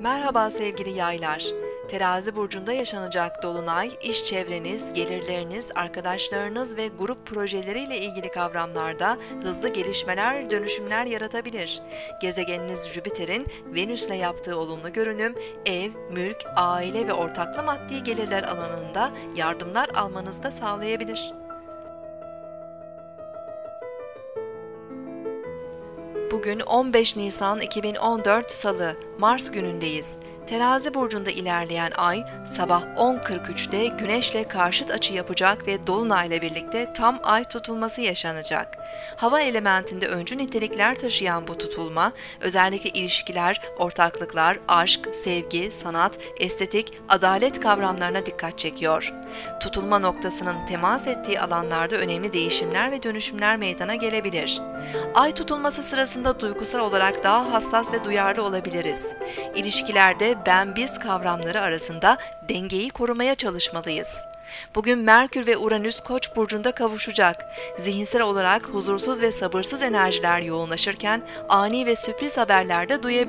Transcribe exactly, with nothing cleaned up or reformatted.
Merhaba sevgili yaylar. Terazi burcunda yaşanacak dolunay, iş çevreniz, gelirleriniz, arkadaşlarınız ve grup projeleriyle ilgili kavramlarda hızlı gelişmeler, dönüşümler yaratabilir. Gezegeniniz Jüpiter'in Venüs'le yaptığı olumlu görünüm, ev, mülk, aile ve ortaklı maddi gelirler alanında yardımlar almanızı da sağlayabilir. Bugün on beş Nisan iki bin on dört Salı, Mars günündeyiz. Terazi burcunda ilerleyen ay, sabah on kırk üçte Güneş'le karşıt açı yapacak ve dolunayla birlikte tam ay tutulması yaşanacak. Hava elementinde öncü nitelikler taşıyan bu tutulma, özellikle ilişkiler, ortaklıklar, aşk, sevgi, sanat, estetik, adalet kavramlarına dikkat çekiyor. Tutulma noktasının temas ettiği alanlarda önemli değişimler ve dönüşümler meydana gelebilir. Ay tutulması sırasında duygusal olarak daha hassas ve duyarlı olabiliriz. İlişkilerde ben-biz kavramları arasında dengeyi korumaya çalışmalıyız. Bugün Merkür ve Uranüs Koç burcunda kavuşacak. Zihinsel olarak huzursuz ve sabırsız enerjiler yoğunlaşırken ani ve sürpriz haberler de duyabiliriz.